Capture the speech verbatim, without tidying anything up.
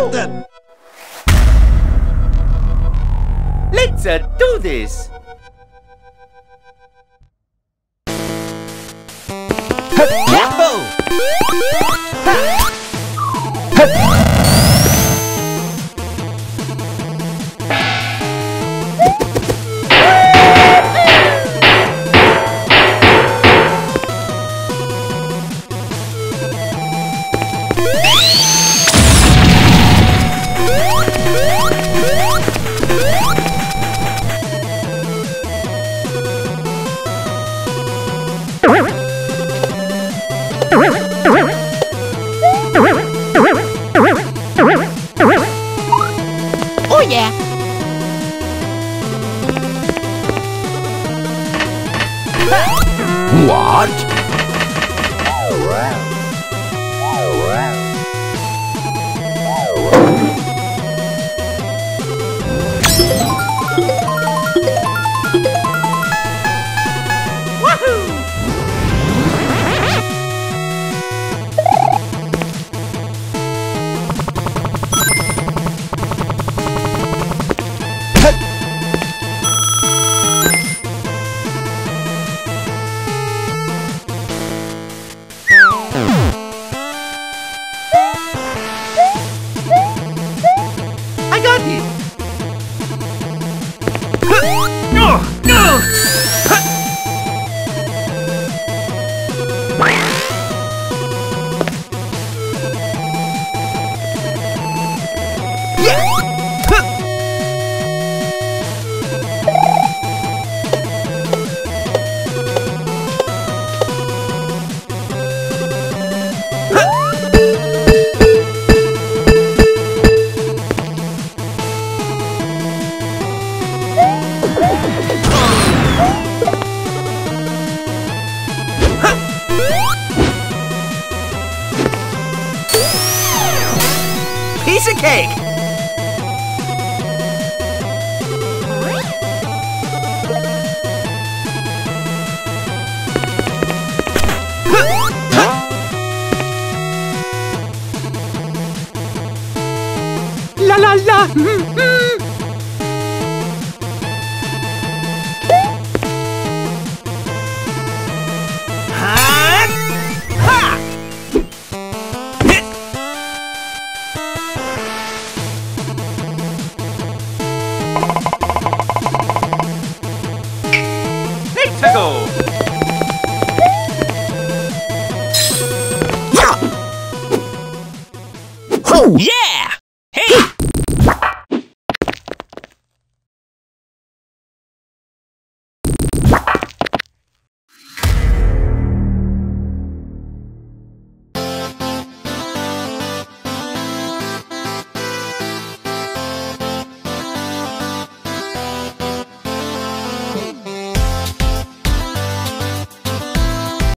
want them! Let's uh, do this! La la la!